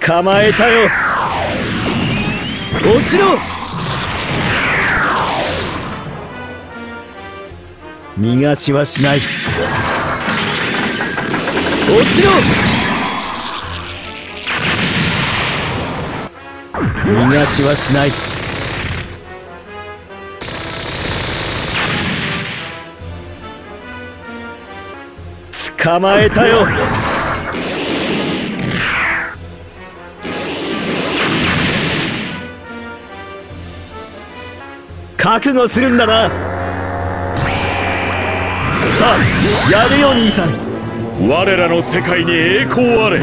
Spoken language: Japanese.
構えたよ。落ちろ。逃がしはしない。落ちろ。逃がしはしない。捕まえたよ。覚悟するんだな。さあやれよ兄さん。我らの世界に栄光あれ。